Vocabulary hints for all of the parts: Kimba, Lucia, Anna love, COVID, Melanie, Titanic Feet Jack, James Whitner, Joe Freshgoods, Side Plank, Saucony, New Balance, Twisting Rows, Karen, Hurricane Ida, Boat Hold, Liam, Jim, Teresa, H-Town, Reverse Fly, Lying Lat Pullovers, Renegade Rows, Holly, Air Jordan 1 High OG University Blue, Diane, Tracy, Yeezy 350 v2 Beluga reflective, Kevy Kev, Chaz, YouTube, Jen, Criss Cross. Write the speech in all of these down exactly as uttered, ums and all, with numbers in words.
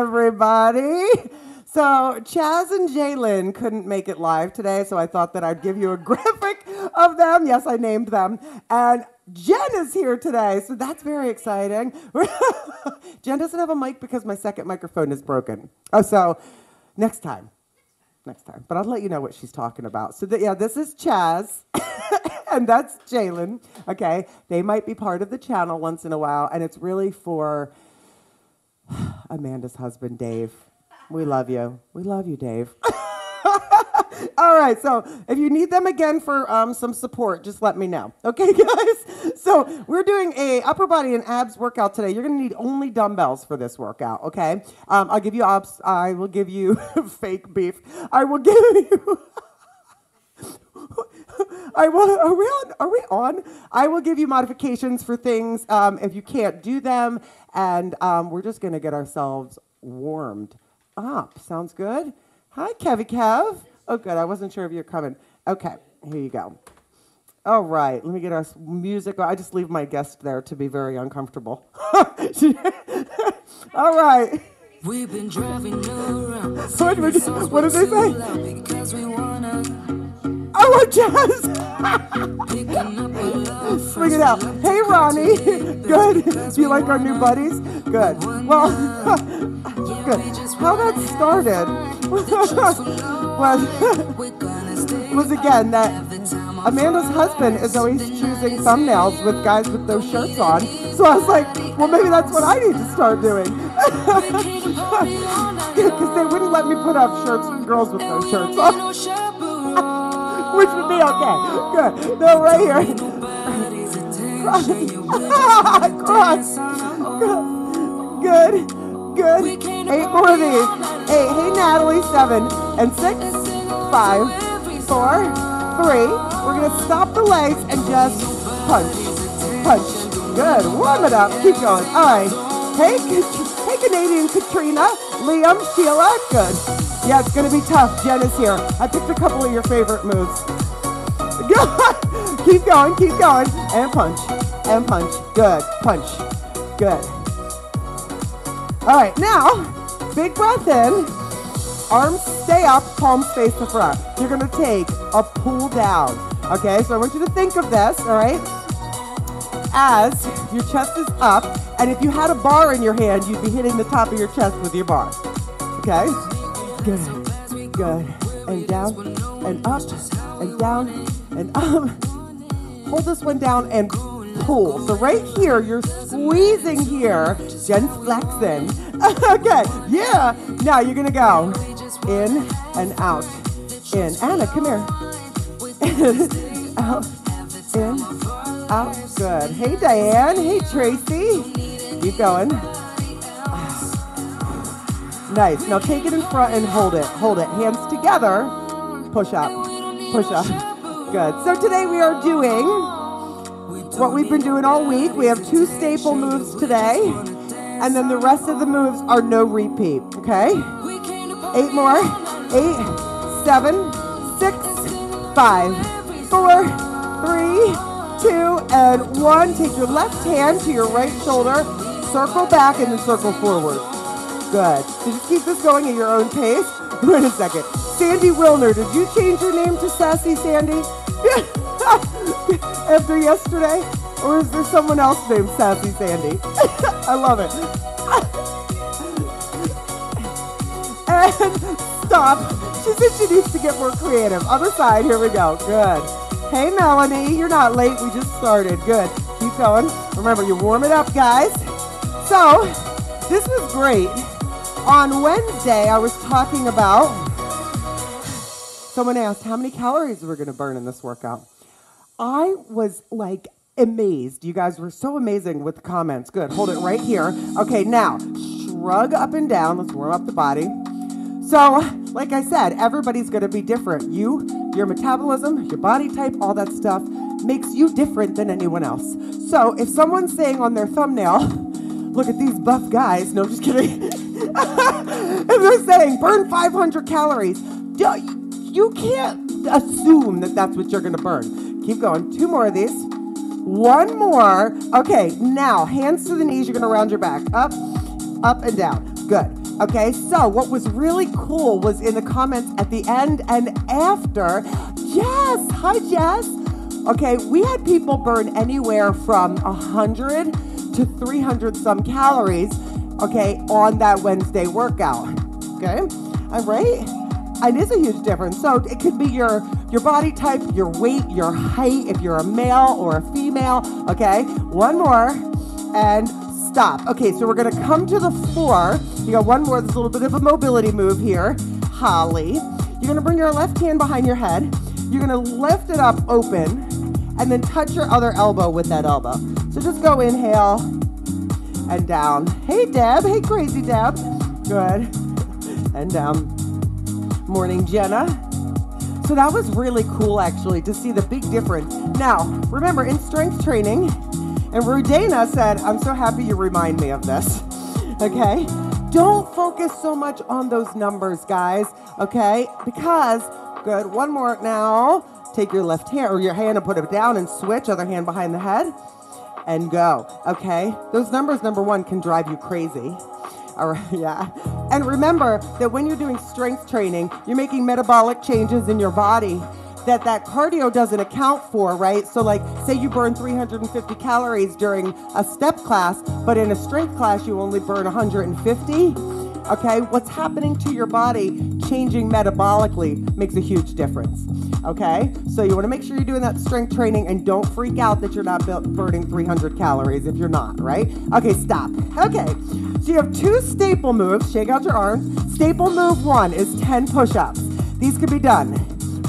everybody. So Chaz and Jalen couldn't make it live today, so I thought that I'd give you a graphic of them. Yes, I named them. And Jen is here today, so that's very exciting. Jen doesn't have a mic because my second microphone is broken. Oh, so next time. Next time. But I'll let you know what she's talking about. So, that, yeah, this is Chaz, and that's Jalen. Okay, they might be part of the channel once in a while, and it's really for Amanda's husband, Dave. We love you. We love you, Dave. All right, so if you need them again for um, some support, just let me know. Okay, guys? So we're doing a upper body and abs workout today. You're going to need only dumbbells for this workout, okay? Um, I'll give you abs. I will give you fake beef. I will give you... I will, are we on? Are we on? I will give you modifications for things um, if you can't do them, and um, we're just going to get ourselves warmed up. Sounds good? Hi, Kevy Kev. Oh, good. I wasn't sure if you're coming. Okay, here you go. All right, let me get our music. I just leave my guest there to be very uncomfortable. All right. We've been driving around. What did they say? I want jazz. Bring it out. Hey, Ronnie. Good. Do you like our new buddies? Good. Well, good. How that started. Was, was again that Amanda's husband is always choosing thumbnails with guys with no shirts on. So I was like, well, maybe that's what I need to start doing. Because they wouldn't let me put up shirts with girls with no shirts on. Which would be okay. Good. No, right here. Cross. Cross. Good. Good. Eight more of these. Eight. Hey, Natalie. Seven and six, five, four, three. We're gonna stop the legs and just punch, punch. Good. Warm it up. Keep going. All right. Hey, hey, Canadian Katrina, Liam, Sheila. Good. Yeah, it's gonna be tough. Jen is here. I picked a couple of your favorite moves. Good. Keep going. Keep going. And punch. And punch. Good. Punch. Good. All right, now, big breath in, arms stay up, palms face the front. You're gonna take a pull down, okay? So I want you to think of this, all right? As your chest is up, and if you had a bar in your hand, you'd be hitting the top of your chest with your bar, okay? Good, good, and down, and up, and down, and up. Hold this one down and pull. So right here, you're squeezing here. Jen's flexing. Okay, yeah. Now you're gonna go in and out. In. Anna, come here. In, out, in, out. Good. Hey, Diane. Hey, Tracy. Keep going. Nice. Now take it in front and hold it. Hold it. Hands together. Push up. Push up. Good. So today we are doing what we've been doing all week. We have two staple moves today, and then the rest of the moves are no repeat, okay? Eight more. Eight, seven, six, five, four, three, two, and one. Take your left hand to your right shoulder, circle back, and then circle forward. Good. So just keep this going at your own pace. Wait a second. Sandy Wilner, did you change your name to Sassy Sandy? After yesterday? Or is there someone else named Sassy Sandy? I love it. And stop. She said she needs to get more creative. Other side, here we go. Good. Hey, Melanie, you're not late. We just started. Good. Keep going. Remember, you warm it up, guys. So, this was great. On Wednesday, I was talking about, someone asked how many calories we're going to burn in this workout. I was like amazed. You guys were so amazing with the comments. Good. Hold it right here. Okay, now shrug up and down. Let's warm up the body. So, like I said, everybody's going to be different. You, your metabolism, your body type, all that stuff makes you different than anyone else. So, if someone's saying on their thumbnail, look at these buff guys. No, I'm just kidding. If they're saying burn five hundred calories, you can't assume that that's what you're going to burn. Keep going. Two more of these. One more. Okay, now hands to the knees. You're going to round your back. Up, up, and down. Good. Okay, so what was really cool was in the comments at the end and after. Jess, hi Jess. Okay, we had people burn anywhere from one hundred to three hundred some calories, okay, on that Wednesday workout. Okay, all right. It is a huge difference. So it could be your, your body type, your weight, your height, if you're a male or a female. Okay, one more and stop. Okay, so we're going to come to the floor. You got one more. There's a little bit of a mobility move here. Holly, you're going to bring your left hand behind your head. You're going to lift it up open and then touch your other elbow with that elbow. So just go inhale and down. Hey, Deb. Hey, crazy Deb. Good. And down. Morning, Jenna. So that was really cool, actually, to see the big difference. Now, remember, in strength training, and Rudana said, I'm so happy you remind me of this, okay? Don't focus so much on those numbers, guys, okay? Because, good, one more now. Take your left hand, or your hand, and put it down and switch, other hand behind the head, and go, okay? Those numbers, number one, can drive you crazy. All right, yeah. And remember that when you're doing strength training, you're making metabolic changes in your body that that cardio doesn't account for, right? So like, say you burn three hundred fifty calories during a step class, but in a strength class, you only burn one hundred fifty. Okay, what's happening to your body, changing metabolically, makes a huge difference. Okay, so you want to make sure you're doing that strength training and don't freak out that you're not burning three hundred calories if you're not, right? Okay, stop. Okay. So you have two staple moves. Shake out your arms. Staple move one is ten push-ups. These can be done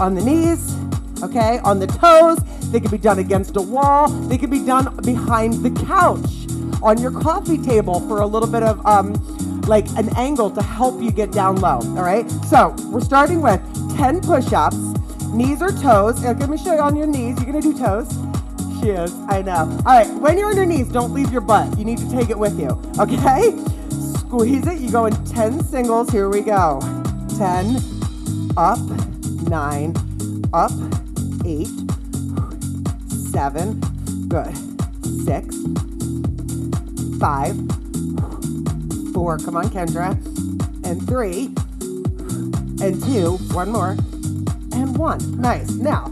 on the knees, okay, on the toes. They can be done against a wall. They can be done behind the couch, on your coffee table for a little bit of um, like an angle to help you get down low, all right? So we're starting with ten push-ups, knees or toes. Now, let me show you on your knees. You're going to do toes. She is, I know. All right, when you're on your knees, don't leave your butt. You need to take it with you, okay? Squeeze it. You go in ten singles. Here we go. ten, up, nine, up, eight, seven, good, six, five, four, come on, Kendra, and three, and two, one more, and one. Nice. Now,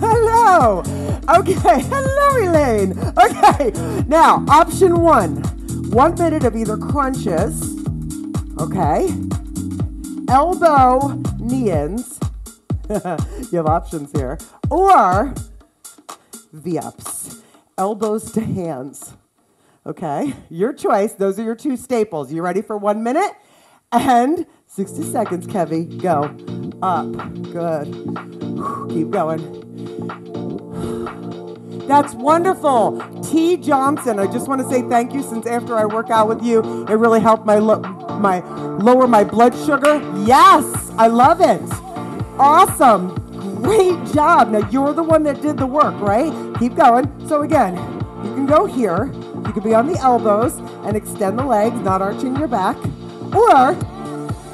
hello. Okay, hello, Elaine. Okay, now, option one, one minute of either crunches, okay, elbow knee-ins, you have options here, or V-ups, elbows to hands, okay, your choice, those are your two staples. You ready for one minute? And sixty seconds, Kevy, go, up, good, keep going. That's wonderful. T. Johnson, I just want to say thank you since after I work out with you, it really helped my, lo my lower my blood sugar. Yes, I love it. Awesome. Great job. Now, you're the one that did the work, right? Keep going. So, again, you can go here. You can be on the elbows and extend the legs, not arching your back. Or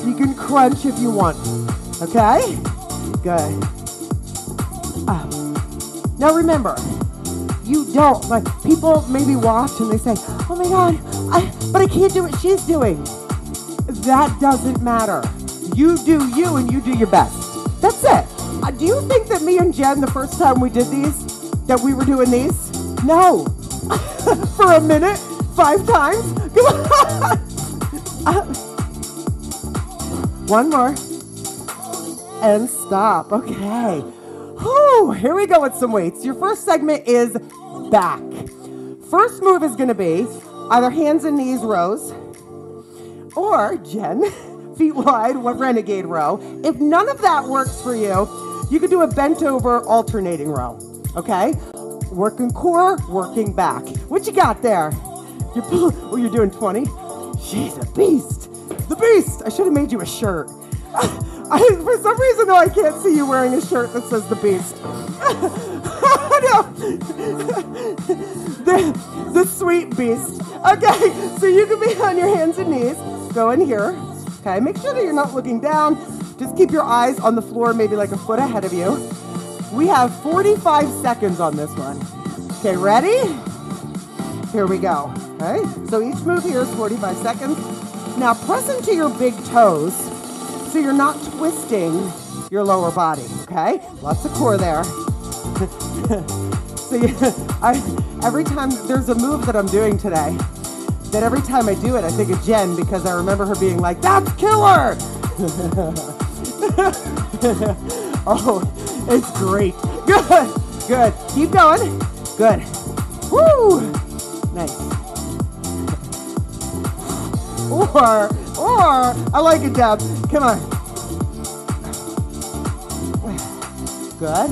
you can crunch if you want. Okay? Good. Up. Now, remember, you don't, like, people maybe watch and they say, oh my God, I, but I can't do what she's doing. That doesn't matter. You do you and you do your best. That's it. Uh, do you think that me and Jen, the first time we did these, that we were doing these? No. For a minute, five times. Come on. uh, one more. And stop. Okay. Oh, here we go with some weights. Your first segment is back. First move is going to be either hands and knees rows or, Jen, feet wide, one renegade row. If none of that works for you, you could do a bent over alternating row, okay? Working core, working back. What you got there? You're, oh, you're doing twenty? She's a beast. The beast. I should have made you a shirt. I, for some reason, though, I can't see you wearing a shirt that says The Beast. Oh, no. the, the sweet beast. Okay, so you can be on your hands and knees. Go in here. Okay, make sure that you're not looking down. Just keep your eyes on the floor, maybe like a foot ahead of you. We have forty-five seconds on this one. Okay, ready? Here we go. All right, so each move here is forty-five seconds. Now press into your big toes so you're not twisting your lower body, okay? Lots of core there. So you, I, every time, there's a move that I'm doing today that every time I do it, I think of Jen because I remember her being like, that's killer! Oh, it's great. Good, good. Keep going. Good. Woo! Nice. Or, or, I like it, Deb. Come on. Good.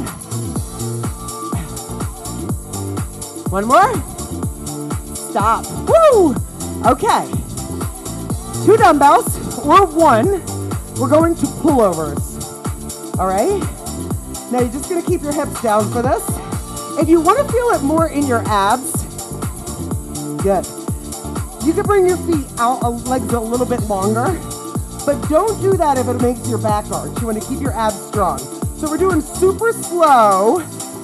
One more. Stop. Woo! Okay. Two dumbbells, or one. We're going to pullovers. All right? Now you're just gonna keep your hips down for this. If you wanna feel it more in your abs, good. You can bring your feet out, legs a little bit longer, but don't do that if it makes your back arch. You wanna keep your abs strong. So we're doing super slow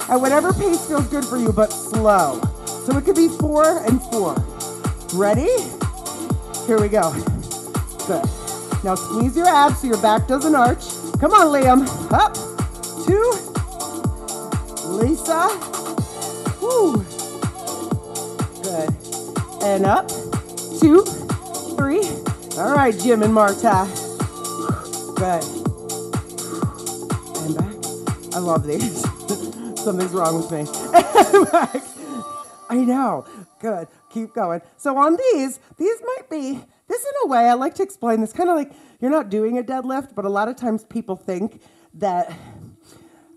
at whatever pace feels good for you, but slow. So it could be four and four. Ready? Here we go. Good. Now squeeze your abs so your back doesn't arch. Come on, Liam. Up, two, Lisa. Woo. Good. And up, two, three. All right, Jim and Marta. Good. And back. I love these. Something's wrong with me. And back. I know. Good. Keep going. So on these, these might be, this in a way, I like to explain this, kind of like you're not doing a deadlift, but a lot of times people think that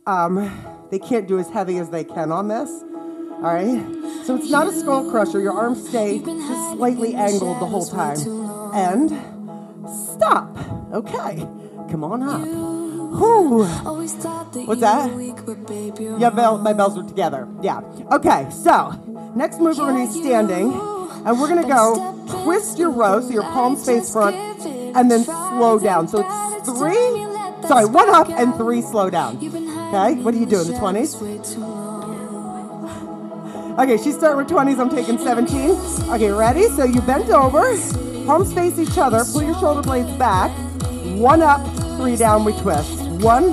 um, they can't do as heavy as they can on this. All right? So it's not a skull crusher. Your arms stay just slightly angled the whole time. And stop. Okay. Come on up. Whew. What's that? Yeah, bell, my bells were together. Yeah. Okay. So next move, we're going to be standing. And we're going to go twist your row, so your palms face front, and then slow down. So it's three, sorry, one up and three slow down. Okay, what are you doing, the twenties? Okay, she's starting with twenties, I'm taking seventeen. Okay, ready? So you bend over, palms face each other, pull your shoulder blades back, one up, three down, we twist. One,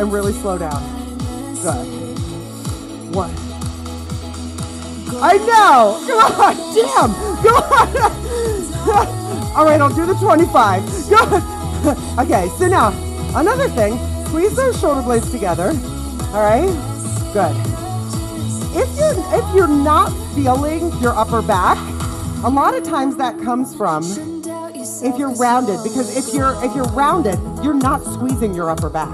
and really slow down. Good. One. I know! God damn! God! All right, I'll do the twenty-five. God. Okay, so now, another thing, squeeze those shoulder blades together. All right? Good. If you're, if you're not feeling your upper back, a lot of times that comes from if you're rounded, because if you're, if you're rounded, you're not squeezing your upper back,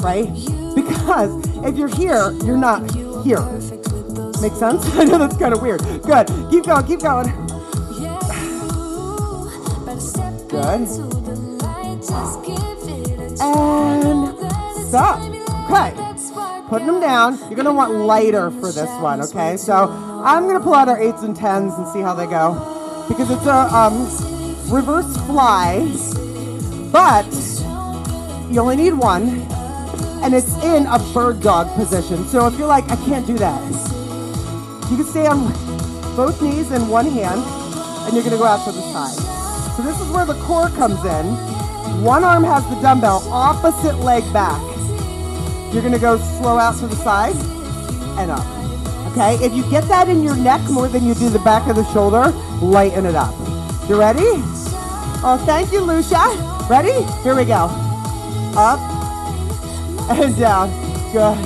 right? Because if you're here, you're not here. Make sense? I know that's kind of weird. Good. Keep going. Keep going. Good. And stop. Okay. Putting them down. You're going to want lighter for this one, okay? So I'm going to pull out our eights and tens and see how they go because it's a um, reverse fly, but you only need one, and it's in a bird dog position. So if you're like, I can't do that, you can stay on both knees and one hand, and you're going to go out to the side. So this is where the core comes in. One arm has the dumbbell, opposite leg back. You're going to go slow out to the side and up. Okay? If you get that in your neck more than you do the back of the shoulder, lighten it up. You ready? Oh, thank you, Lucia. Ready? Here we go. Up and down. Good.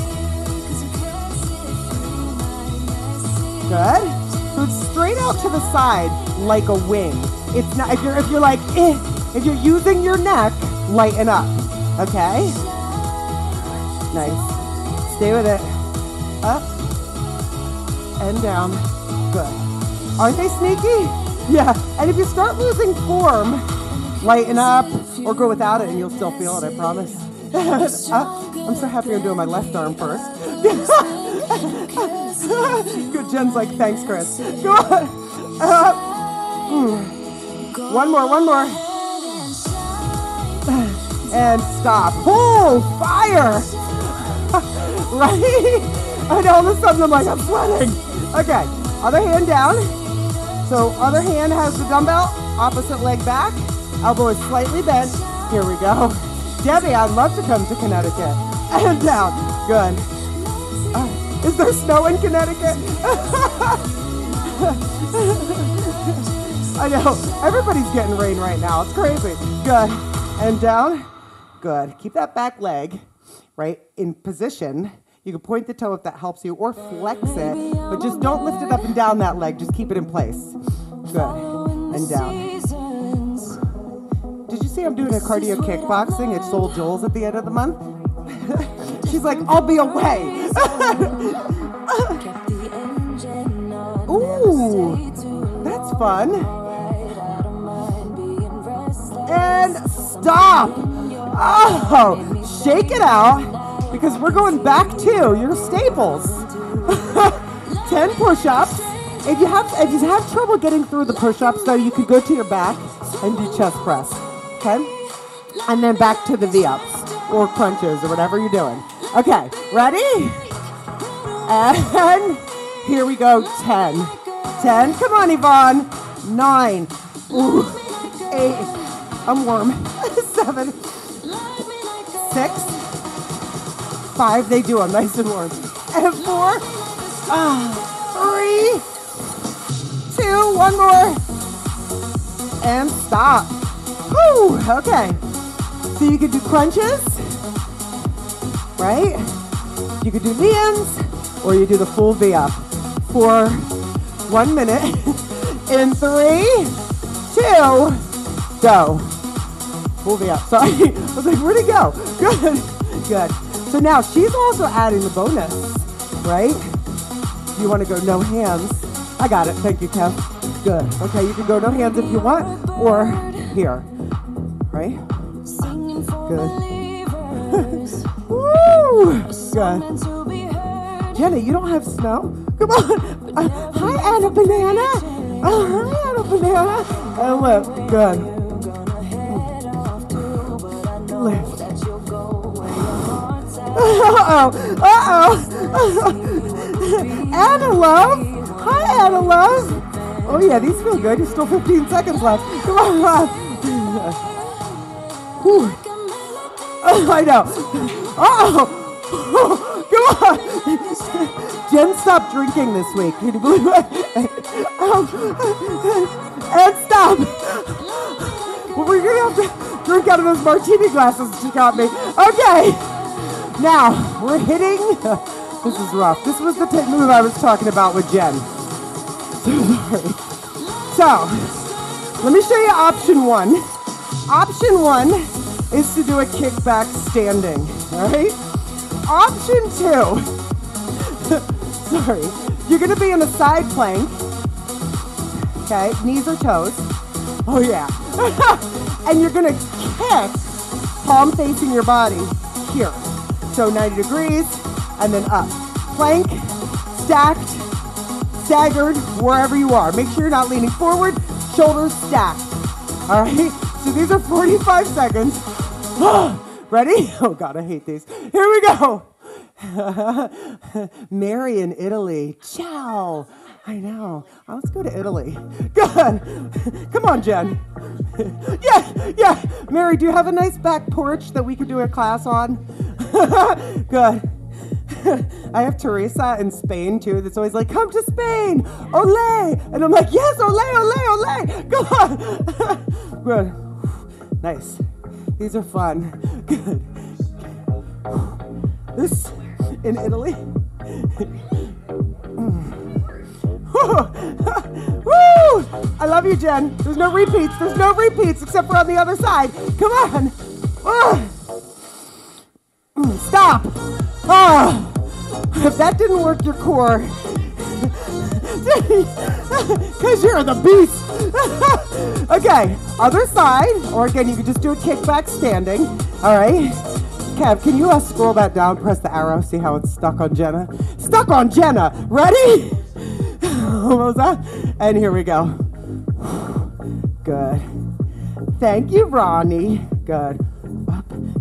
Good. So it's straight out to the side like a wing. It's not, if you're if you're like eh, if you're using your neck, lighten up. Okay. Nice. Stay with it. Up and down. Good. Aren't they sneaky? Yeah. And if you start losing form, lighten up or go without it, and you'll still feel it. I promise. Up. I'm so happy I'm doing my left arm first. Good. Jen's like, thanks, Chris. Go on. Uh, mm. One more, one more. And stop. Oh, fire. Right? And all of a sudden, I'm like, I'm sweating. Okay. Other hand down. So other hand has the dumbbell, opposite leg back. elbow is slightly bent. Here we go. Debbie, I'd love to come to Connecticut. And down. Good. Uh, is there snow in Connecticut? I know. Everybody's getting rain right now. It's crazy. Good. And down. Good. Keep that back leg right in position. You can point the toe if that helps you or flex it, but just don't lift it up and down that leg. Just keep it in place. Good. And down. Did you see I'm doing a cardio kickboxing at Soul Jewels at the end of the month? She's like, I'll be away. Ooh, that's fun. And stop. Oh, shake it out. Because we're going back to your staples. ten push-ups. If you have if you have trouble getting through the push-ups, though, you could go to your back and do chest press. Okay? And then back to the V-ups or crunches or whatever you're doing. Okay, ready? And here we go, ten. ten, come on, Yvonne. nine, ooh, eight, I'm warm. seven, six, five, they do them nice and warm. And four, uh, three, two, one more, and stop. Woo, okay. So you could do crunches, right? You could do Liam's, or you do the full V-up for one minute. In three, two, go. Full V-up, sorry. I was like, where'd it go? Good, good. So now she's also adding the bonus, right? You want to go no hands. I got it. Thank you, Kev. Good. Okay, you can go no hands if you want or here, right? Good. Woo! Good. Jenna, you don't have snow? Come on. Uh, hi, Anna Banana. Oh, hi, Anna Banana. And lift. Good. Lift. Uh-oh, uh-oh. Anna love. Hi, Anna love. Oh, yeah, these feel good. There's still fifteen seconds left. Come on, love. Oh, I know. Uh-oh. Come on. Jen stopped drinking this week. Can you believe it? And stop. Well, we're going to have to drink out of those martini glasses she got me. Okay. Now, we're hitting, this is rough. This was the t- move I was talking about with Jen. So, let me show you option one. Option one is to do a kickback standing, all right? Option two, sorry, you're gonna be in a side plank, okay, knees or toes, oh yeah. And you're gonna kick, palm facing your body, here. So ninety degrees, and then up. Plank, stacked, staggered, wherever you are. Make sure you're not leaning forward, shoulders stacked. All right, so these are forty-five seconds. Ready? Oh God, I hate these. Here we go. Mary in Italy, ciao. I know, oh, let's go to Italy. Good, come on, Jen. Yeah, yeah. Mary, do you have a nice back porch that we could do a class on? Good. I have Teresa in Spain too that's always like, come to Spain, ole. And I'm like, yes, ole, ole, ole. Go on. Good. Nice. These are fun. Good. This in Italy. Woo! I love you, Jen. There's no repeats. There's no repeats except for on the other side. Come on. Ugh. Stop! Oh, if that didn't work your core, because you're the beast. Okay, other side, or again, you can just do a kickback standing. All right, Kev, can you uh, scroll that down, press the arrow, see how it's stuck on Jenna? Stuck on Jenna, ready? What was that? And here we go. Good. Thank you, Ronnie. Good.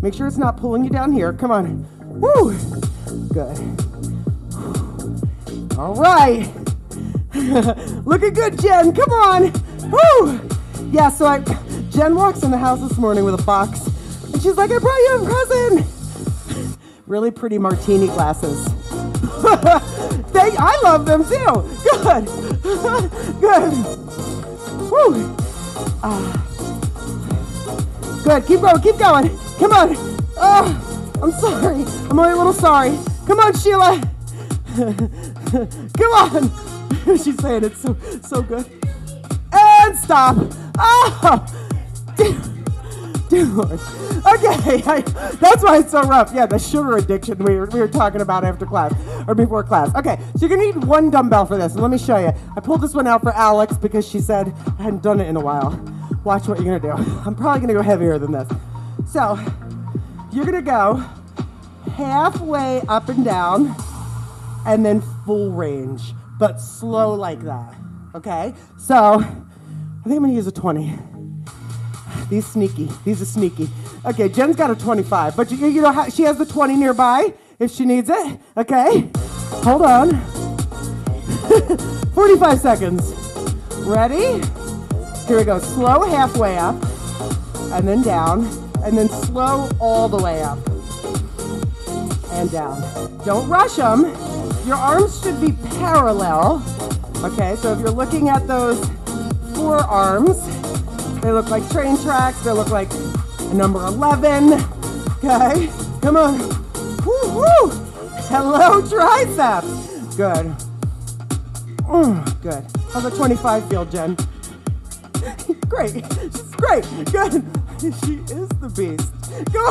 Make sure it's not pulling you down here. Come on. Woo! Good. All right. Looking good, Jen. Come on. Woo! Yeah, so I, Jen walks in the house this morning with a box, and she's like, I brought you a present. Really pretty martini glasses. they, I love them too. Good. Good. Woo. Uh, good. Keep going. Keep going. Come on. Oh, I'm sorry. I'm only a little sorry. Come on, Sheila. Come on. She's saying it's so, so good. And stop. Oh, dear, dear Lord. Okay, I, that's why it's so rough. Yeah, the sugar addiction we were, we were talking about after class, or before class. Okay, so you're going to need one dumbbell for this. Let me show you. I pulled this one out for Alex because she said I hadn't done it in a while. Watch what you're going to do. I'm probably going to go heavier than this. So you're going to go halfway up and down, and then full range, but slow like that. Okay, so I think I'm gonna use a twenty. These sneaky, these are sneaky. Okay, Jen's got a twenty-five, but you, you know, she has the twenty nearby if she needs it. Okay, hold on. forty-five seconds. Ready? Here we go, slow halfway up, and then down, and then slow all the way up, and down. Don't rush them. Your arms should be parallel. Okay, so if you're looking at those forearms, they look like train tracks, they look like a number eleven, okay? Come on, woo, woo, hello triceps, good, mm, good. How's the twenty-five feel, Jen? Great, she's great, good, she is the beast, go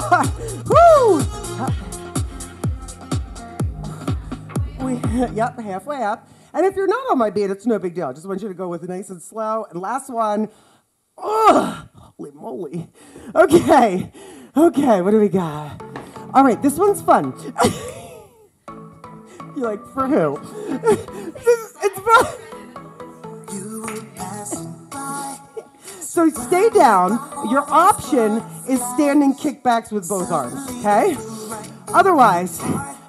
on, woo! We, yep, halfway up. And if you're not on my beat, it's no big deal. I just want you to go with it nice and slow. And last one. Ugh, holy moly. Okay. Okay, what do we got? All right, this one's fun. You're like, for who? this, it's fun. You were passing by. So stay down. Your option is standing kickbacks with both arms, okay? Otherwise,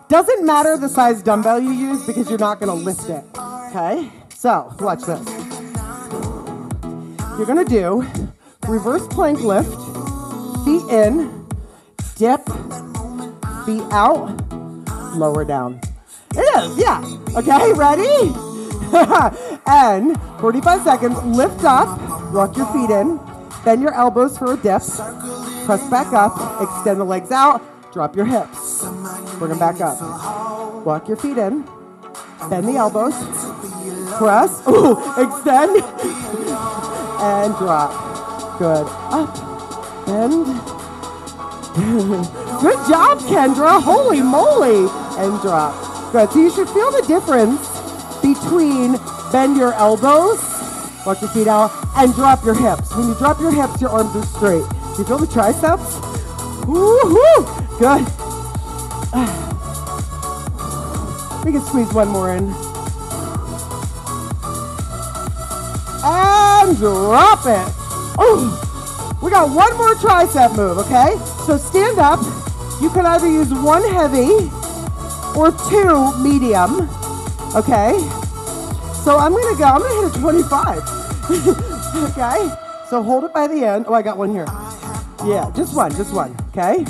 doesn't matter the size dumbbell you use because you're not going to lift it, okay? So, watch this. You're going to do reverse plank lift, feet in, dip, feet out, lower down. It is, yeah. Okay, ready? And forty-five seconds, lift up, rock your feet in, bend your elbows for a dip, press back up, extend the legs out, drop your hips, bring them back up, walk your feet in, bend the elbows, press, ooh, extend, and drop. Good, up, bend. Good job, Kendra, holy moly, and drop. Good, so you should feel the difference between bend your elbows, walk your feet out, and drop your hips. When you drop your hips, your arms are straight. Do you feel the triceps? Woo-hoo! Good. We can squeeze one more in. And drop it. Oh, we got one more tricep move, okay? So stand up. You can either use one heavy or two medium, okay? So I'm going to go. I'm going to hit a twenty-five, okay? So hold it by the end. Oh, I got one here. Yeah, just one, just one, okay?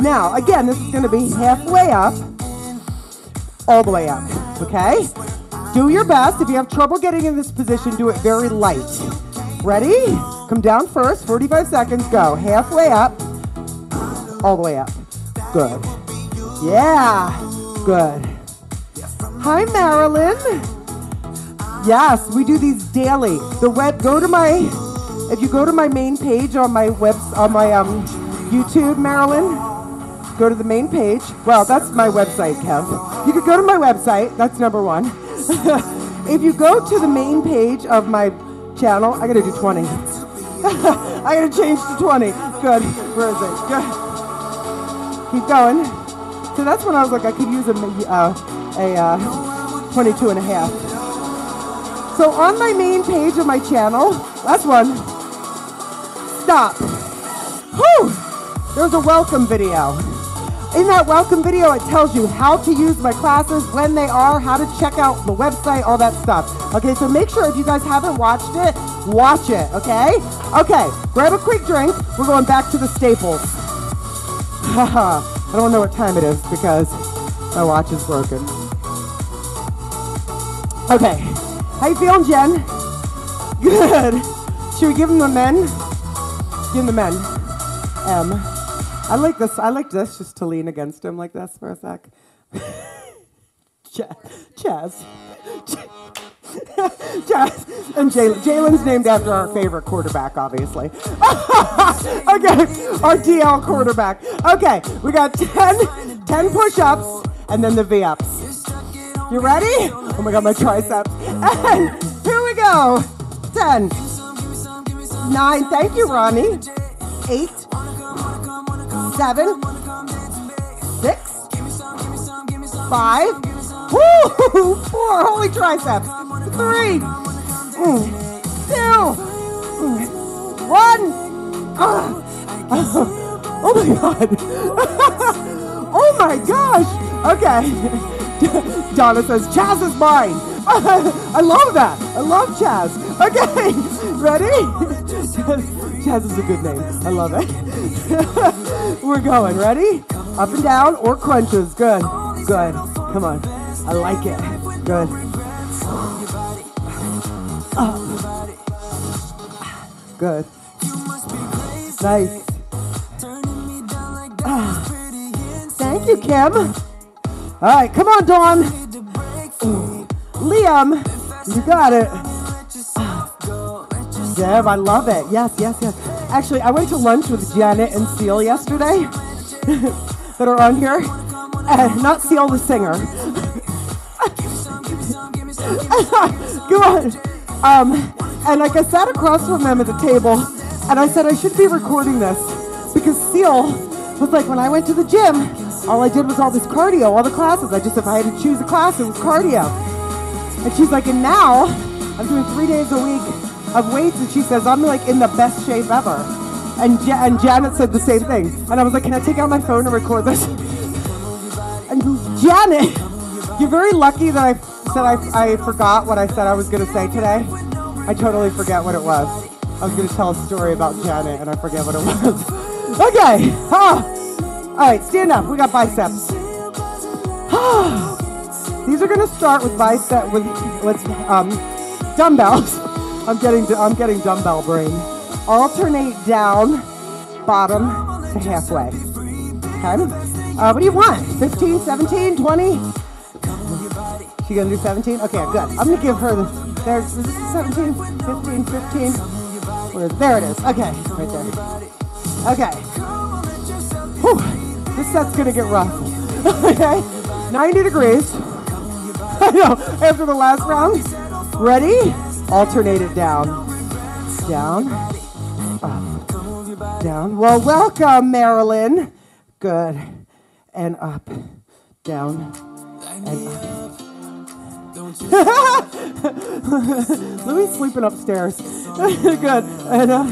Now, again, this is going to be halfway up, all the way up, okay? Do your best. If you have trouble getting in this position, do it very light. Ready? Come down first, forty-five seconds, go. Halfway up, all the way up. Good. Yeah, good. Hi, Marilyn. Yes, we do these daily. The web, go to my, if you go to my main page on my webs, on my um, YouTube, Marilyn, go to the main page. Well, that's my website, Kev. You could go to my website. That's number one. If you go to the main page of my channel, I gotta do twenty. I gotta change to twenty. Good. Where is it? Good. Keep going. So that's when I was like, I could use a, uh, a uh, twenty-two and a half. So on my main page of my channel, last one. Stop. Whew. There's a welcome video. In that welcome video, it tells you how to use my classes, when they are, how to check out the website, all that stuff. Okay, so make sure if you guys haven't watched it, watch it, okay? Okay, grab a quick drink. We're going back to the Staples. Haha, I don't know what time it is because my watch is broken. Okay, how you feeling, Jen? Good. Should we give them the men? Give them the men. M. I like this. I like this just to lean against him like this for a sec. Chaz. Chaz. Jess and Jalen. Jalen's named after our favorite quarterback, obviously. Okay, our D L quarterback. Okay, we got ten, ten push-ups and then the V-ups. You ready? Oh my God, my triceps. And here we go. ten. nine. Thank you, Ronnie. eight. seven. six. five. Woo! four. Holy triceps. Three, two, one. Oh, oh my God. Oh my gosh. Okay. Donna says, Chaz is mine. I love that. I love Chaz. Okay. Ready? Chaz is a good name. I love it. We're going. Ready? Up and down or crunches. Good. Good. Come on. I like it. Good. Oh. Good. Nice. Oh. Thank you, Kim. All right, come on, Dawn. Ooh. Liam, you got it. Oh. Deb, I love it. Yes, yes, yes. Actually, I went to lunch with Janet and Seal yesterday that are on here. Uh, not Seal the singer. Come on. Um, and like I sat across from them at the table, and I said I should be recording this because Seal was like, when I went to the gym, all I did was all this cardio, all the classes. I just, if I had to choose a class, it was cardio. And she's like, and now I'm doing three days a week of weights, and she says, I'm like in the best shape ever. And, ja and Janet said the same thing. And I was like, can I take out my phone and record this? And Janet, you're very lucky that I... Said I, I forgot what I said I was going to say today. I totally forget what it was. I was going to tell a story about Janet, and I forget what it was. Okay. Oh. All right, stand up. We got biceps. Oh. These are going to start with bicep with with um, dumbbells. I'm getting I'm getting dumbbell brain. Alternate down, bottom to halfway. Okay. Uh, what do you want? fifteen, seventeen, twenty. You gonna do seventeen? Okay, good. I'm gonna give her the, there, is this seventeen, fifteen, fifteen? Where, there it is. Okay, right there. Okay. Whew. This set's gonna get rough. Okay, ninety degrees. I know, after the last round. Ready? Alternate it down. Down. Up. Down. Well, welcome, Marilyn. Good. And up. Down. And up. Louie's sleeping upstairs. Good. And uh,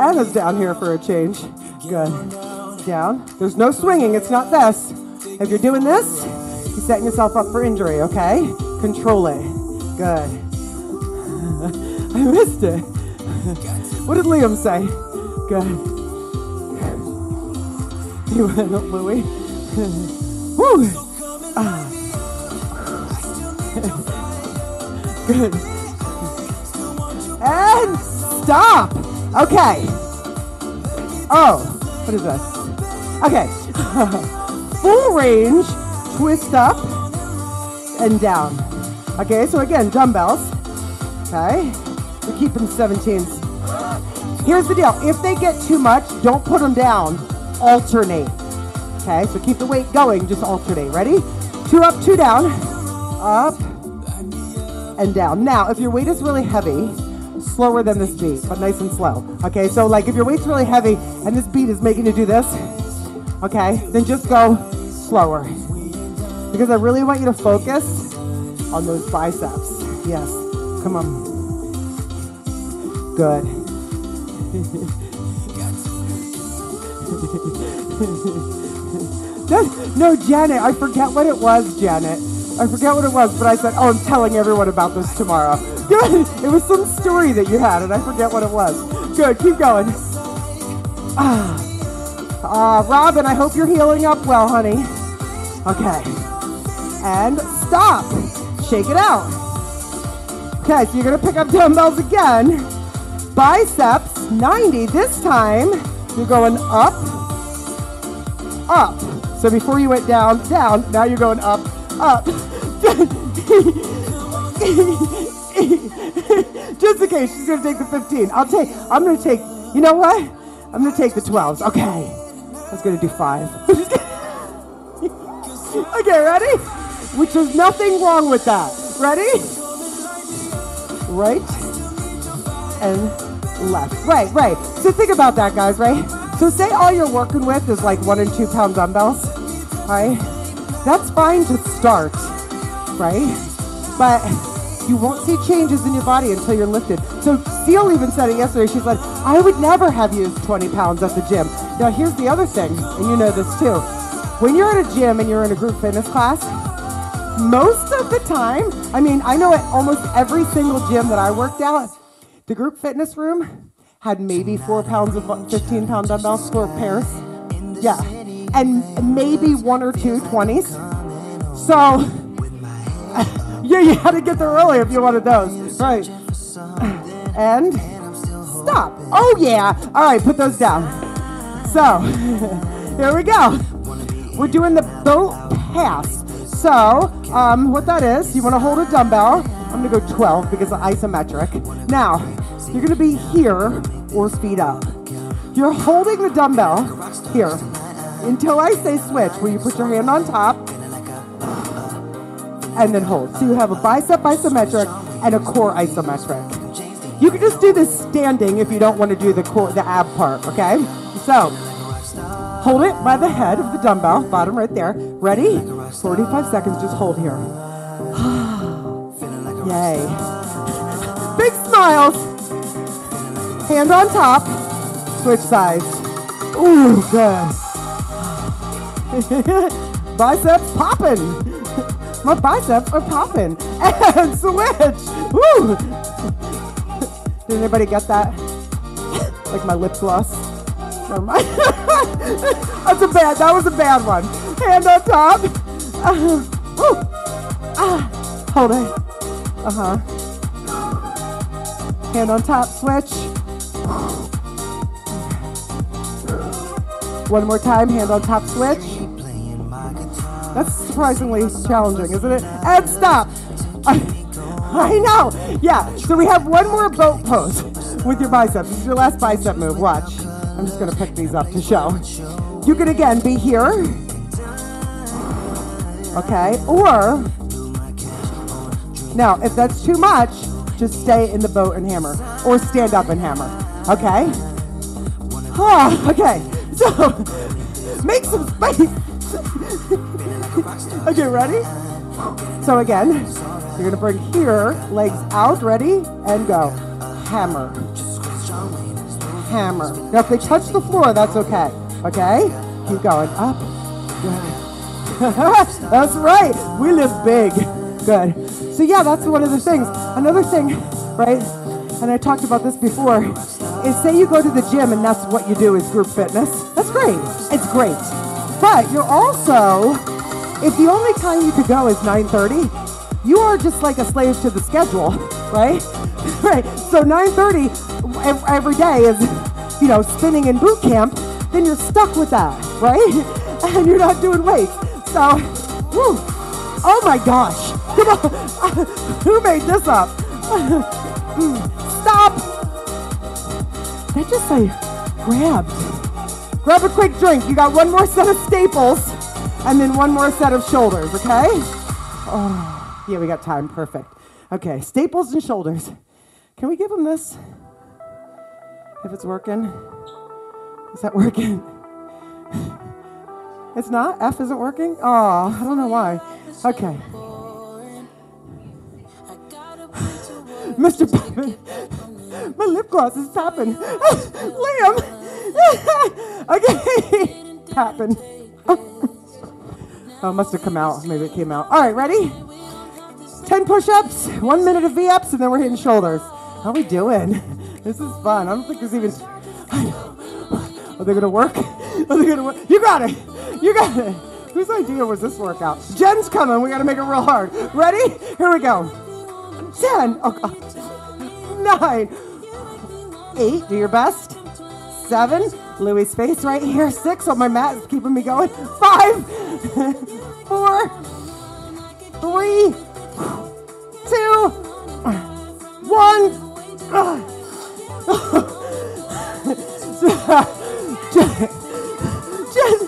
Anna's down here for a change. Good. Down. There's no swinging. It's not this. If you're doing this, you're setting yourself up for injury, okay? Control it. Good. I missed it. What did Liam say? Good. You went up, Louie. Woo! Ah. Good. And stop. Okay. Oh, what is this? Okay. Full range, twist up and down. Okay, so again, dumbbells. Okay. We're keeping seventeens. Here's the deal. If they get too much, don't put them down. Alternate. Okay, so keep the weight going. Just alternate. Ready? Two up, two down. Up. And down. Now, if your weight is really heavy, slower than this beat, but nice and slow. Okay, so like if your weight's really heavy and this beat is making you do this, okay, then just go slower. Because I really want you to focus on those biceps. Yes, come on. Good. No, Janet, I forget what it was, Janet. I forget what it was, but I said, oh, I'm telling everyone about this tomorrow. Good. It was some story that you had, and I forget what it was. Good, keep going. Uh, Robin, I hope you're healing up well, honey. Okay. And stop. Shake it out. Okay, so you're going to pick up dumbbells again. Biceps, ninety. This time, you're going up, up. So before you went down, down. Now you're going up, up. Just in case, she's going to take the fifteen. I'll take, I'm going to take, you know what? I'm going to take the twelves. Okay. I was going to do five. Okay, ready? Which is nothing wrong with that. Ready? Right and left. Right, right. So think about that, guys, right? So say all you're working with is like one and two pound dumbbells, right? That's fine to start, right? But you won't see changes in your body until you're lifted. So Seal even said it yesterday. She's like, I would never have used twenty pounds at the gym. Now, here's the other thing, and you know this too. When you're at a gym and you're in a group fitness class, most of the time, I mean, I know at almost every single gym that I worked out, the group fitness room had maybe four pounds of fifteen pound dumbbells, four pairs. Yeah. And maybe one or two twenties. So... yeah, you had to get there early if you wanted those. Right. And stop. Oh, yeah. All right, put those down. So here we go. We're doing the boat pass. So um, what that is, you want to hold a dumbbell. I'm going to go twelve because it's isometric. Now, you're going to be here or speed up. You're holding the dumbbell here until I say switch, where you put your hand on top. And then hold. So you have a bicep isometric and a core isometric. You can just do this standing if you don't want to do the core, the ab part, okay? So hold it by the head of the dumbbell, bottom right there. Ready? forty-five seconds, just hold here. Yay. Big smiles. Hand on top. Switch sides. Ooh, good. Biceps popping. My biceps are popping. And switch. Woo! Did anybody get that? Like my lip gloss? Or my That's a bad, that was a bad one. Hand on top. Uh, woo. Ah, hold it. Uh-huh. Hand on top, switch. One more time, hand on top, switch. That's surprisingly challenging, isn't it? And stop. I, I know. Yeah. So we have one more boat pose with your biceps. This is your last bicep move. Watch. I'm just going to pick these up to show. You can, again, be here. Okay. Or, now, if that's too much, just stay in the boat and hammer. Or stand up and hammer. Okay? Oh, okay. So, make some space. Okay, ready? So again, you're going to bring here, legs out, ready, and go. Hammer. Hammer. Now, if they touch the floor, that's okay. Okay? Keep going. Up. Good. That's right. We live big. Good. So, yeah, that's one of the things. Another thing, right, and I talked about this before, is say you go to the gym and that's what you do is group fitness. That's great. It's great. But you're also... if the only time you could go is nine thirty, you are just like a slave to the schedule, right? Right. So nine thirty every day is, you know, spinning in boot camp. Then you're stuck with that, right? And you're not doing weights. So, whew, oh my gosh! Come on, who made this up? Stop! That just like grabbed. Grab a quick drink. You got one more set of staples. And then one more set of shoulders, okay? Oh, yeah, we got time, perfect. Okay, staples and shoulders. Can we give them this? If it's working. Is that working? It's not? F isn't working? Oh, I don't know why. Okay. Mister Poppin, my lip gloss is popping. Liam. Okay, popping. Oh, it must have come out. Maybe it came out. All right, ready? ten push-ups, one minute of V-ups, and then we're hitting shoulders. How we doing? This is fun. I don't think there's even... Are they going to work? Are they going to work? You got it. You got it. Whose idea was this workout? Jen's coming. We got to make it real hard. Ready? Here we go. Ten. Oh, God. Nine. Eight. Do your best. Seven. Louis' space right here. Six. Oh, my mat is keeping me going. Five. Four. Three. Two. One. Just.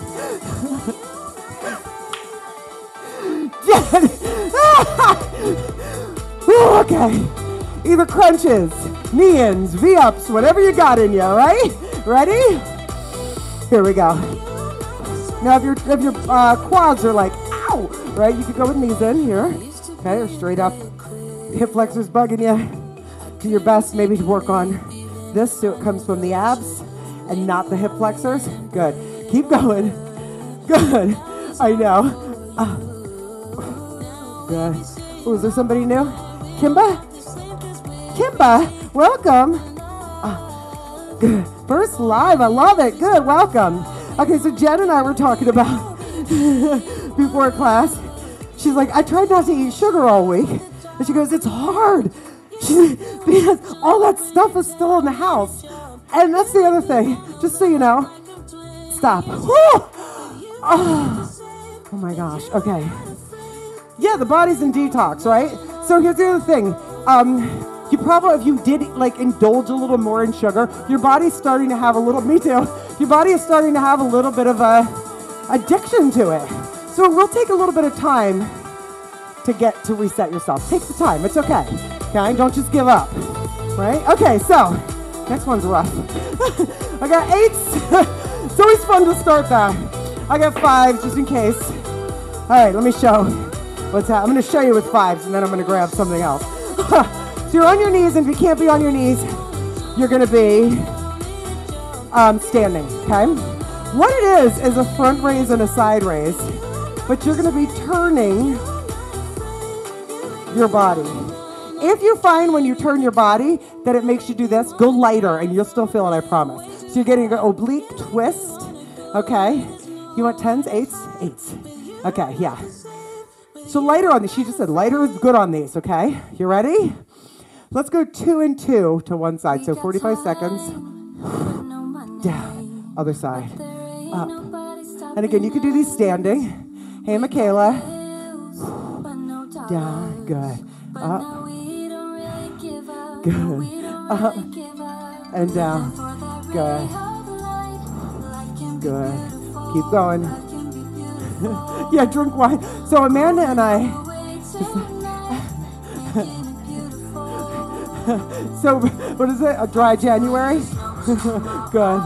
Okay. Either crunches, knee-ins, V-ups, whatever you got in you, right? Ready? Here we go. Now, if your if your uh, quads are like, ow, right, you could go with knees in here, okay, or straight up. Hip flexors bugging you. Do your best, maybe work on this so it comes from the abs and not the hip flexors. Good. Keep going. Good. I know. Uh, Good. Oh, is there somebody new? Kimba? Kimba, welcome. Oh, good. First live, I love it. Good, welcome. Okay, so Jen and I were talking about before class. She's like, I tried not to eat sugar all week. And she goes, it's hard. She, because all that stuff is still in the house. And that's the other thing, just so you know. Stop. Oh, oh. Oh my gosh, okay. Yeah, the body's in detox, right? So here's the other thing. Um, you probably, if you did like indulge a little more in sugar, your body's starting to have a little, me too, your body is starting to have a little bit of a addiction to it. So it will take a little bit of time to get to reset yourself. Take the time, it's okay, okay? Don't just give up, right? Okay, so next one's rough. I got eight, it's always fun to start that. I got five, just in case. All right, let me show. What's that? I'm going to show you with fives, and then I'm going to grab something else. So you're on your knees, and if you can't be on your knees, you're going to be um, standing, okay? What it is is a front raise and a side raise, but you're going to be turning your body. If you find when you turn your body that it makes you do this, go lighter, and you'll still feel it, I promise. So you're getting an oblique twist, okay? You want tens, eights? Eights. Okay, yeah. So lighter on these, she just said lighter is good on these, okay? You ready? Let's go two and two to one side. So forty-five seconds, down, other side, up. And again, you can do these standing. Hey, Michaela, down, good, up, good, up, and down, good, good, keep going. Yeah, drink wine. So Amanda and I, so what is it, a dry January? Good.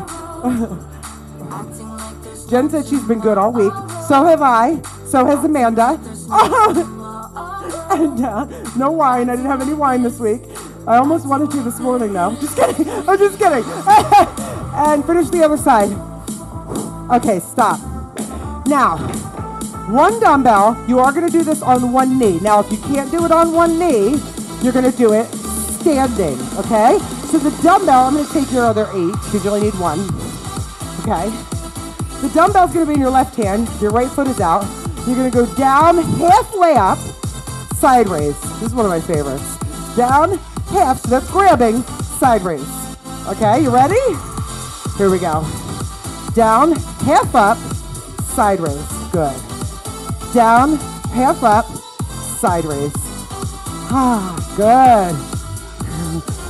Jen said she's been good all week. So have I. So has Amanda. And uh, no wine. I didn't have any wine this week. I almost wanted to this morning, though. Just kidding. I'm just kidding. And finish the other side. Okay, stop. Now, one dumbbell, you are going to do this on one knee. Now, if you can't do it on one knee, you're going to do it standing, okay? So the dumbbell, I'm going to take your other eight because you only need one, okay? The dumbbell's going to be in your left hand. Your right foot is out. You're going to go down, halfway up, side raise. This is one of my favorites. Down, half, so that's grabbing, side raise. Okay, you ready? Here we go. Down, half up. Side raise, good. Down, half up, side raise. Ah, good.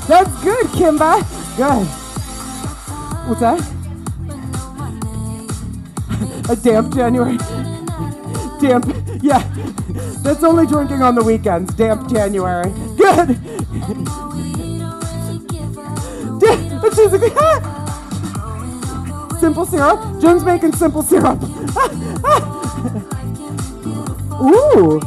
That's good, Kimba. Good. What's that? A damp January. Damp, yeah. That's only drinking on the weekends, damp January. Good. Simple syrup. Jen's making simple syrup. Ooh.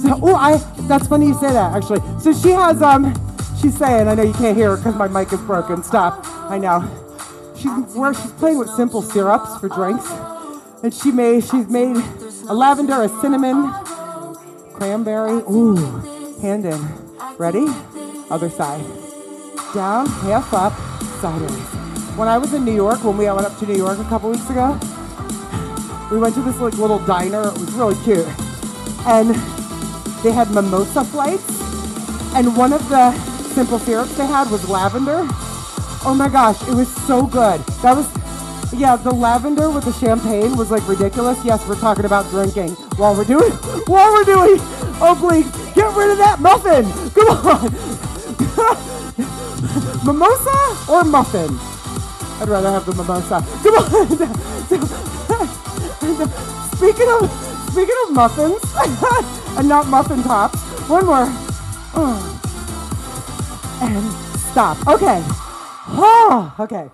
So, oh, I. That's funny you say that, actually. So she has, um, she's saying, I know you can't hear her because my mic is broken. Stop. I know. She's where she's playing with simple syrups for drinks, and she made she's made a lavender, a cinnamon, cranberry. Ooh, hand in. Ready? Other side. Down, half up, sideways. When I was in New York, when we went up to New York a couple weeks ago, we went to this like little diner. It was really cute. And they had mimosa flights. And one of the simple syrups they had was lavender. Oh my gosh, it was so good. That was, yeah, the lavender with the champagne was like ridiculous. Yes, we're talking about drinking while we're doing, while we're doing, oh please, get rid of that muffin. Come on. Mimosa or muffin? I'd rather have the mimosa. Come on. Speaking of, speaking of muffins, and not muffin tops, one more. And stop. Okay. Oh, okay,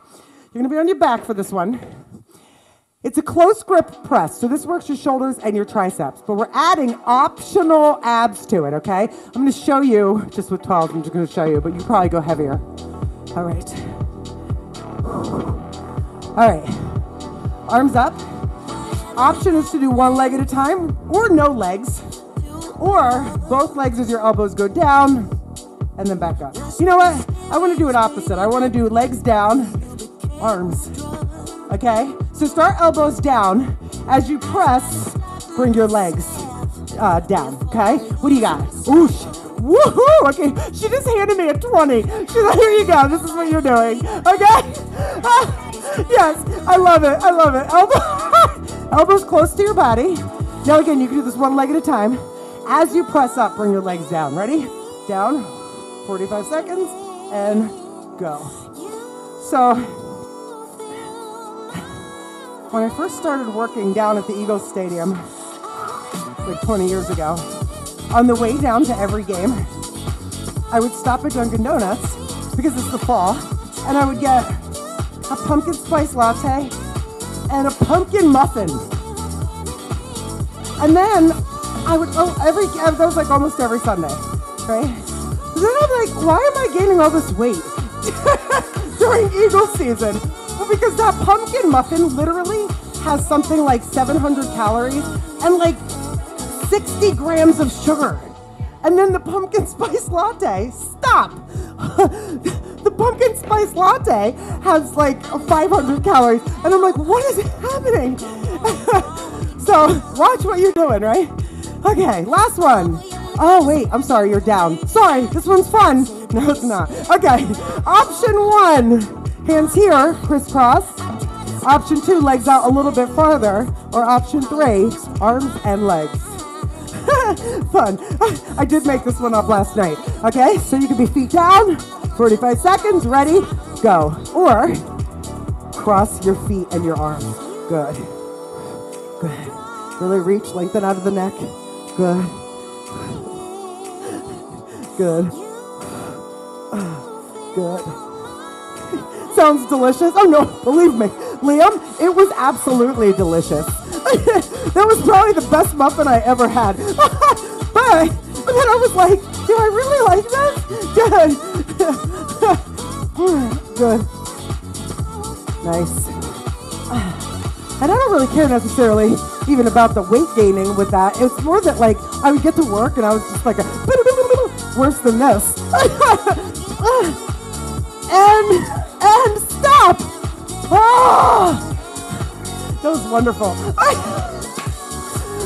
you're going to be on your back for this one. It's a close grip press, so this works your shoulders and your triceps, but we're adding optional abs to it, okay? I'm going to show you, just with twelve, I'm just going to show you, but you probably go heavier. All right. All right, arms up. Option is to do one leg at a time, or no legs, or both legs as your elbows go down, and then back up. You know what? I want to do it opposite. I want to do legs down, arms. Okay? So start elbows down. As you press, bring your legs uh, down. Okay? What do you got? Ooh, woohoo! Okay, she just handed me a twenty. She's like, here you go. This is what you're doing. Okay? Uh, yes, I love it. I love it. Elbow elbows close to your body. Now again, you can do this one leg at a time. As you press up, bring your legs down. Ready? Down. forty-five seconds and go. So when I first started working down at the Eagles Stadium like twenty years ago, on the way down to every game, I would stop at Dunkin' Donuts because it's the fall, and I would get a pumpkin spice latte and a pumpkin muffin. And then I would, oh, every, that was like almost every Sunday, right? Then I'm like, why am I gaining all this weight during Eagles season? Well, because that pumpkin muffin literally has something like seven hundred calories and like sixty grams of sugar. And then the pumpkin spice latte, stop. The pumpkin spice latte has like five hundred calories. And I'm like, what is happening? So watch what you're doing, right? Okay, last one. Oh, wait, I'm sorry, you're down. Sorry, this one's fun. No, it's not. Okay, option one, hands here, crisscross. Option two, legs out a little bit farther. Or option three, arms and legs. Fun. I did make this one up last night. Okay, so you can be feet down, forty-five seconds, ready, go. Or cross your feet and your arms. Good. Good. Really reach, lengthen out of the neck. Good. Good. Good. Sounds delicious. Oh no, believe me, Liam, it was absolutely delicious. That was probably the best muffin I ever had. but, but then I was like, do I really like that? Good. Good. Nice. And I don't really care necessarily even about the weight gaining with that. It's more that like I would get to work and I was just like a worse than this. and and stop. Oh, that was wonderful.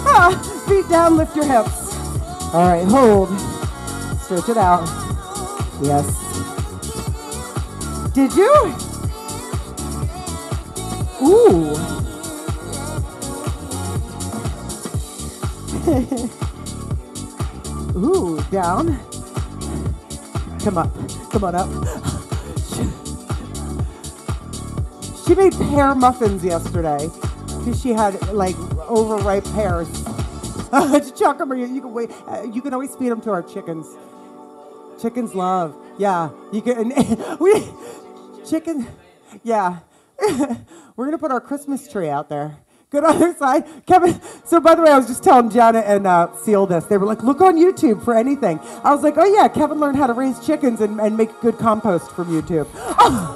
ah, feet down, lift your hips. All right, hold. Stretch it out. Yes. Did you? Ooh. Ooh, down. Come up. Come on up. She made pear muffins yesterday because she had like overripe pears. Chuck them, or you, you can wait. Uh, you can always feed them to our chickens. Chickens love. Yeah, you can. we chicken. Yeah, we're gonna put our Christmas tree out there. Good other side. Kevin, so by the way, I was just telling Janet and uh, Seal this. They were like, look on YouTube for anything. I was like, oh yeah, Kevin learned how to raise chickens and, and make good compost from YouTube. Oh,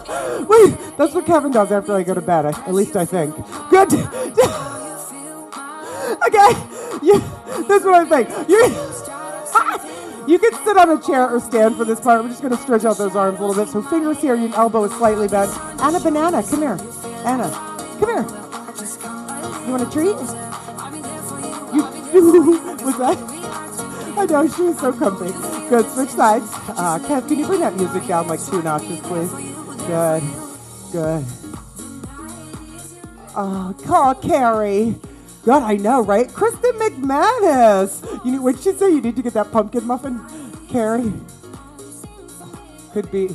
wait, that's what Kevin does after I go to bed, I, at least I think. Good. Okay, you, that's what I think. You, You can sit on a chair or stand for this part. We're just going to stretch out those arms a little bit. So fingers here, your elbow is slightly bent. Anna Banana, come here. Anna, come here. You want a treat? You, what's that? I know, she was so comfy. Good, switch sides. Uh, Kev, can you bring that music down like two notches, please? Good, good. Oh, call Carrie. God, I know, right? Kristen McManus. You know, what'd she say? You need to get that pumpkin muffin, Carrie. Could be.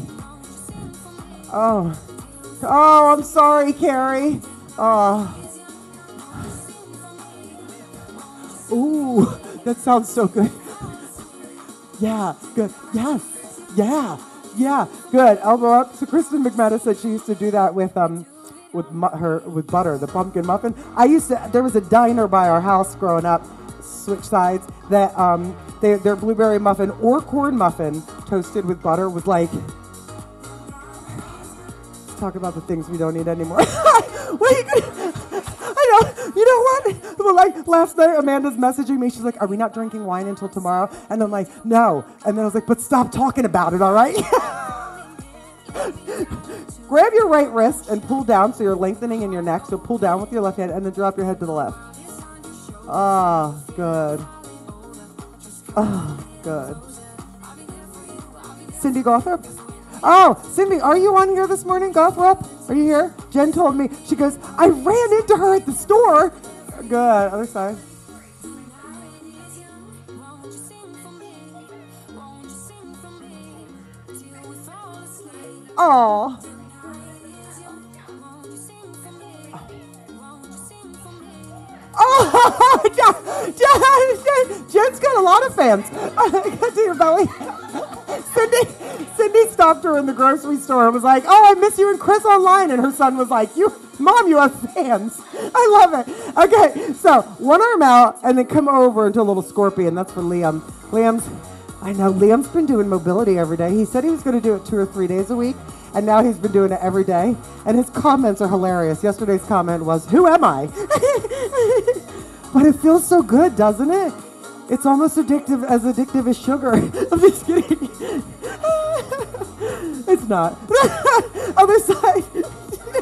Oh, oh, I'm sorry, Carrie. Oh. Ooh, that sounds so good. Yeah, good. Yes. Yeah. Yeah. Good. Elbow up. So Kristen McManus said she used to do that with um. with her with butter, the pumpkin muffin. I used to, there was a diner by our house growing up, switch sides, that um, they, their blueberry muffin or corn muffin toasted with butter was like, let's talk about the things we don't eat anymore. What are you gonna, I know, you know what? But like last night, Amanda's messaging me, she's like, are we not drinking wine until tomorrow? And I'm like, no. And then I was like, but stop talking about it, all right? Grab your right wrist and pull down, so you're lengthening in your neck. So pull down with your left hand and then drop your head to the left. Ah, oh, good. Ah, oh, good. Cindy Gothrop? Oh, Cindy, are you on here this morning, Gothrop? Are you here? Jen told me. She goes, I ran into her at the store. Good. Other side. Oh. Oh, Jen, Jen, Jen, Jen's got a lot of fans. I got to your belly. Cindy, Cindy stopped her in the grocery store and was like, oh, I miss you and Chris online. And her son was like, you, Mom, you have fans. I love it. Okay, so one arm out and then come over into a little scorpion. That's for Liam. Liam's, I know, Liam's been doing mobility every day. He said he was going to do it two or three days a week. And now he's been doing it every day. And his comments are hilarious. Yesterday's comment was, who am I? But it feels so good, doesn't it? It's almost addictive, as addictive as sugar. I'm just kidding. It's not. Other side.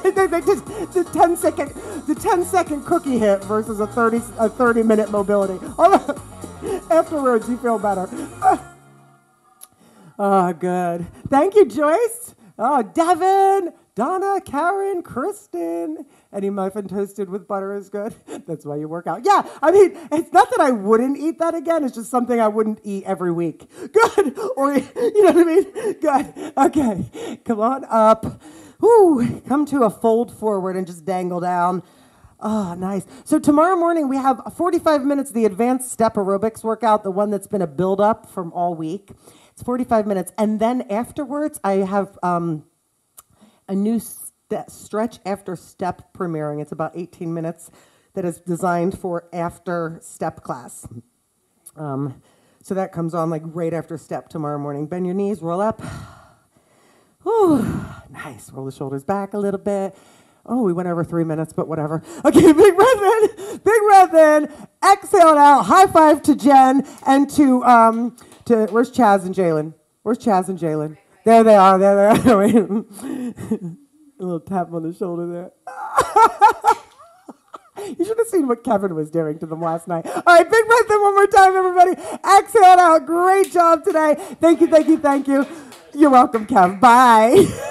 The ten second, the ten second cookie hit versus a thirty, a thirty minute mobility. Afterwards, you feel better. Oh, good. Thank you, Joyce. Oh, Devin, Donna, Karen, Kristen. Any muffin toasted with butter is good. That's why you work out. Yeah, I mean, it's not that I wouldn't eat that again. It's just something I wouldn't eat every week. Good. Or, you know what I mean? Good. Okay. Come on up. Ooh, come to a fold forward and just dangle down. Oh, nice. So tomorrow morning we have forty-five minutes of the advanced step aerobics workout, the one that's been a build-up from all week. It's forty-five minutes. And then afterwards, I have um, a new st stretch after step premiering. It's about eighteen minutes that is designed for after step class. Um, so that comes on like right after step tomorrow morning. Bend your knees, roll up. Ooh, nice. Roll the shoulders back a little bit. Oh, we went over three minutes, but whatever. Okay, big breath in, big breath in. Exhale it out. High five to Jen and to, um, to where's Chaz and Jalen? Where's Chaz and Jalen? There they are, there they are. A little tap on the shoulder there. You should have seen what Kevin was doing to them last night. All right, big breath in one more time, everybody. Exhale it out. Great job today. Thank you, thank you, thank you. You're welcome, Kev. Bye.